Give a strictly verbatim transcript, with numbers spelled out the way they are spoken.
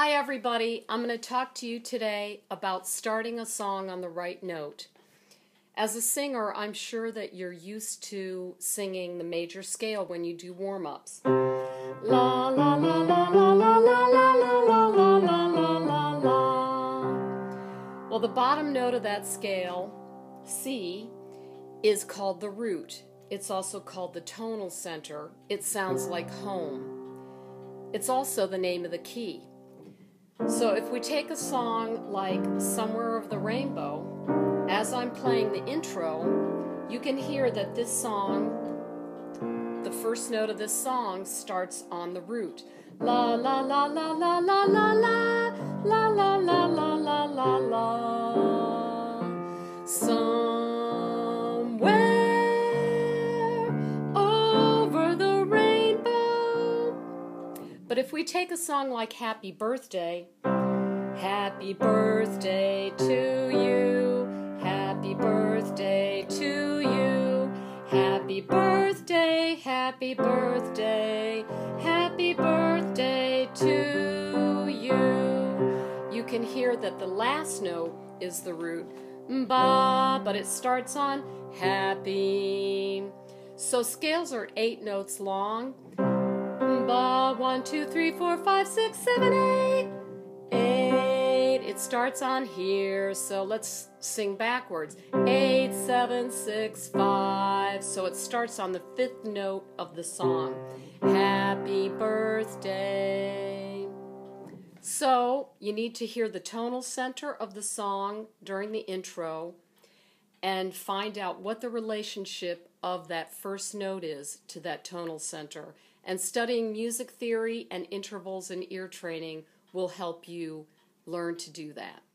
Hi everybody, I'm going to talk to you today about starting a song on the right note. As a singer, I'm sure that you're used to singing the major scale when you do warm-ups. La la la la la la la la la la la la la. Well, the bottom note of that scale, C, is called the root. It's also called the tonal center. It sounds like home. It's also the name of the key. So if we take a song like Somewhere Over the Rainbow, as I'm playing the intro, you can hear that this song, the first note of this song, starts on the root. La la la la la la la la la la la la la la la. Somewhere over the rainbow. But if we take a song like Happy Birthday, happy birthday to you, happy birthday to you, happy birthday, happy birthday, happy birthday to you. You can hear that the last note is the root, ba, but it starts on happy. So scales are eight notes long. Ba, one, two, three, four, five, six, seven, eight. It starts on here, so let's sing backwards. Eight, seven, six, five. So it starts on the fifth note of the song. Happy birthday. So you need to hear the tonal center of the song during the intro and find out what the relationship of that first note is to that tonal center. And studying music theory and intervals and ear training will help you learn to do that.